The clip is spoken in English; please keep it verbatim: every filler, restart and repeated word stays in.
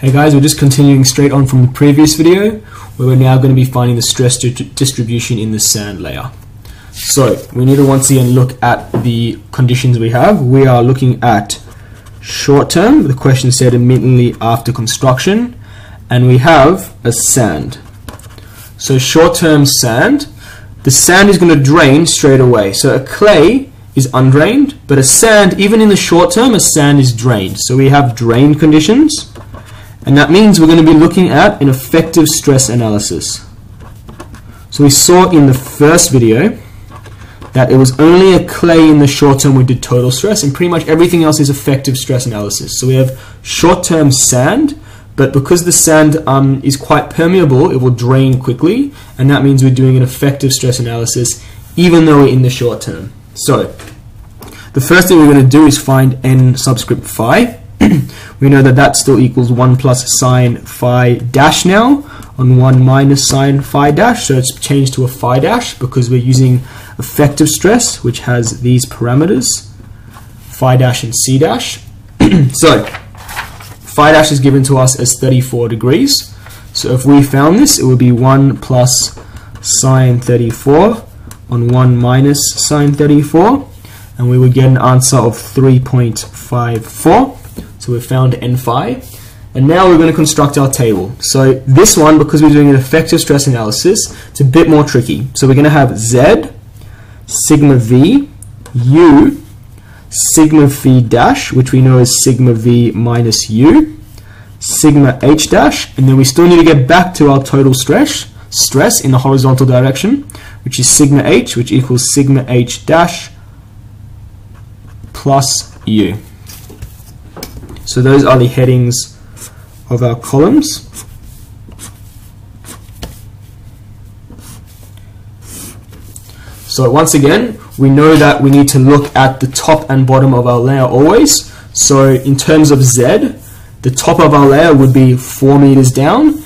Hey guys, we're just continuing straight on from the previous video where we're now going to be finding the stress di distribution in the sand layer. So we need to once again look at the conditions we have. We are looking at short term, the question said immediately after construction, and we have a sand. So short term sand, the sand is going to drain straight away. So a clay is undrained, but a sand, even in the short term, a sand is drained. So we have drained conditions. And that means we're going to be looking at an effective stress analysis. So we saw in the first video that it was only a clay in the short term we did total stress, and pretty much everything else is effective stress analysis. So we have short-term sand, but because the sand um, is quite permeable, it will drain quickly, and that means we're doing an effective stress analysis even though we're in the short term. So the first thing we're going to do is find n subscript phi. We know that that still equals one plus sine phi dash now on one minus sine phi dash, so it's changed to a phi dash because we're using effective stress, which has these parameters, phi dash and c dash. So phi dash is given to us as thirty-four degrees. So if we found this, it would be one plus sine thirty-four on one minus sine thirty-four, and we would get an answer of three point five four. So we've found n phi, and now we're going to construct our table. So this one, because we're doing an effective stress analysis, it's a bit more tricky. So we're going to have z, sigma v, u, sigma phi dash, which we know is sigma v minus u, sigma h dash, and then we still need to get back to our total stress, stress in the horizontal direction, which is sigma h, which equals sigma h dash plus u. So those are the headings of our columns. So once again, we know that we need to look at the top and bottom of our layer always. So in terms of Z, the top of our layer would be four meters down,